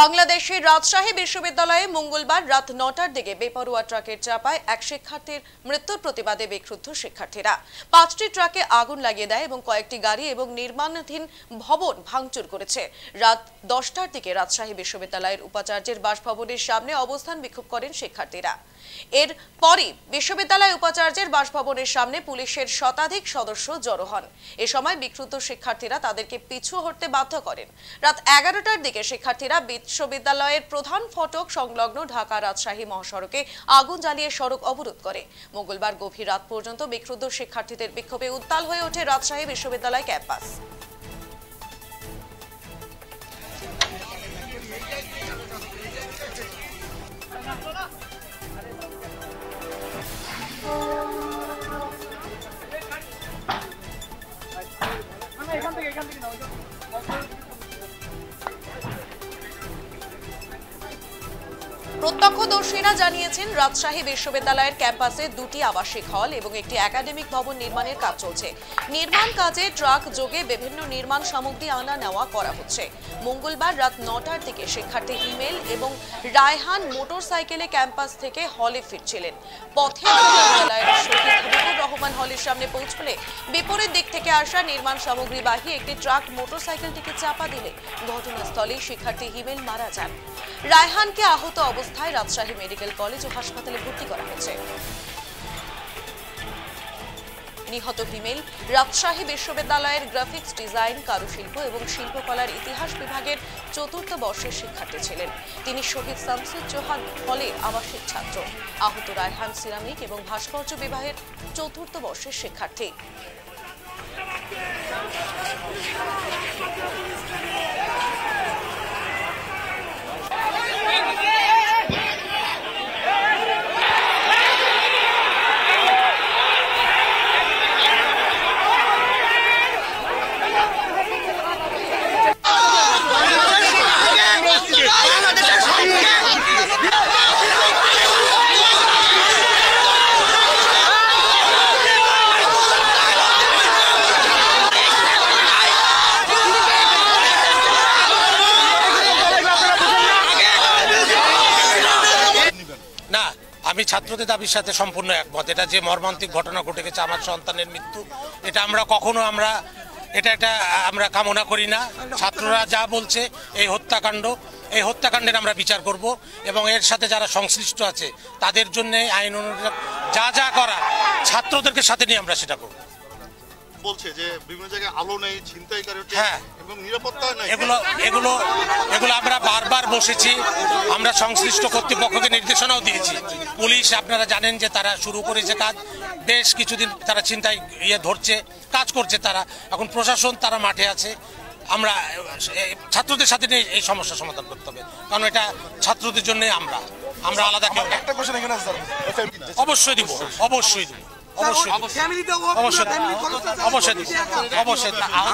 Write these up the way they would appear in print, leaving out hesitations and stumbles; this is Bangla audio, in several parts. বাংলাদেশের রাজশাহী বিশ্ববিদ্যালয়ে মঙ্গলবার রাত ৯টার দিকে বেপরোয়া ট্রাকের চাপায় এক শিক্ষার্থীর মৃত্যুর প্রতিবাদে বিক্ষুব্ধ শিক্ষার্থীরা ৫টি ট্রাকে আগুন লাগিয়ে দেয় এবং কয়েকটি গাড়ি এবং নির্মাণাধীন ভবন ভাঙচুর করেছে। রাত ১০টার দিকে রাজশাহী বিশ্ববিদ্যালয়ের উপাচার্যের বাসভবনের সামনে অবস্থান বিক্ষোভ করেন শিক্ষার্থীরা। এরপরই বিশ্ববিদ্যালয় উপাচার্যের বাসভবনের সামনে পুলিশের শতাধিক সদস্য জড়ো হন। এই সময় বিক্ষুব্ধ শিক্ষার্থীরা তাদেরকে পিছু হটতে বাধ্য করেন। রাত ১১টার দিকে শিক্ষার্থীরা বিশ্ববিদ্যালয়ের প্রধান ফটক সংলগ্ন ঢাকা রাজশাহী মহাসড়কে আগুন জ্বালিয়ে সড়ক অবরোধ করে। মঙ্গলবার গভীর রাত পর্যন্ত বিক্ষুব্ধ শিক্ষার্থীদের বিক্ষোভে উত্তাল হয়ে ওঠে রাজশাহী বিশ্ববিদ্যালয় ক্যাম্পাস। প্রত্যক্ষদর্শীরা জানিয়েছেন, রাজশাহী বিশ্ববিদ্যালয়ের ক্যাম্পাসে দুটি আবাসিক হল এবং একটি একাডেমিক ভবন নির্মাণের কাজ চলছে। নির্মাণ কাজে ট্রাক যোগে বিভিন্ন নির্মাণ সামগ্রী আনা নেওয়া করা হচ্ছে। মঙ্গলবার রাত ৯টার দিকে শিক্ষার্থী হিমেল এবং রায়হান মোটরসাইকেলে ক্যাম্পাস থেকে হলে ফিরছিলেন। পথে বিশ্ববিদ্যালয়ের শহীদ হবীবুর রহমান হলের সামনে পৌঁছলে বিপরীত দিক থেকে আসা নির্মাণ সামগ্রীবাহী একটি ট্রাক মোটরসাইকেলটিকে চাপা দিলে ঘটনাস্থলেই শিক্ষার্থী হিমেল মারা যান। রায়হানকে আহত অবস্থায় রাজশাহী মেডিকেল কলেজ ও হাসপাতালে ভর্তি করা হয়েছে। নিহত হিমেল রাজশাহী বিশ্ববিদ্যালয়ের গ্রাফিক্স ডিজাইন, কারুশিল্প এবং শিল্পকলার ইতিহাস বিভাগের ৪র্থ বর্ষের শিক্ষার্থী ছিলেন। তিনি শহীদ শামসুজ্জোহা হলে আবাসিক ছাত্র। আহত রায়হান সিরামিক এবং ভাস্কর্য বিভাগের ৪র্থ বর্ষের শিক্ষার্থী। না, আমি ছাত্রদের দাবির সাথে সম্পূর্ণ একমত। এটা যে মর্মান্তিক ঘটনা ঘটে গেছে, আমার সন্তানের মৃত্যু, এটা আমরা কখনো আমরা কামনা করি না। ছাত্ররা যা বলছে, এই হত্যাকাণ্ডের আমরা বিচার করব এবং এর সাথে যারা সংশ্লিষ্ট আছে তাদের জন্য আইন অনুযায়ী যা করা ছাত্রদেরকে সাথে নিয়ে আমরা সেটা করব। বলছে যে বিভিন্ন জায়গায় আলো নেই, ছিনতাইকারী এবং নিরাপত্তা নেই, এগুলো আমরা বারবার বসেছি। আমরা সংশ্লিষ্ট কর্তৃপক্ষকে নির্দেশনাও দিয়েছি। পুলিশ, আপনারা জানেন যে তারা শুরু করেছে কাজ, বেশ কিছুদিন তারা ছিনতাই ধরছে, কাজ করছে তারা। এখন প্রশাসন তারা মাঠে আছে। আমরা ছাত্রদের সাথে নিয়ে এই সমস্যা সমাধান করতে হবে, কারণ এটা ছাত্রদের জন্যই। আমরা আলাদা অবশ্যই দেবো।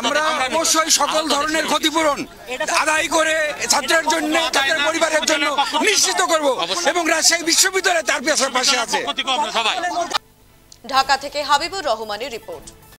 আমরা অবশ্যই সকল ধরনের ক্ষতিপূরণ আদায় করে ছাত্রের জন্য, তাদের পরিবারের জন্য নিশ্চিত করব এবং রাজশাহী বিশ্ববিদ্যালয় তার পাশে আছে। ঢাকা থেকে হাবিবুর রহমানের রিপোর্ট।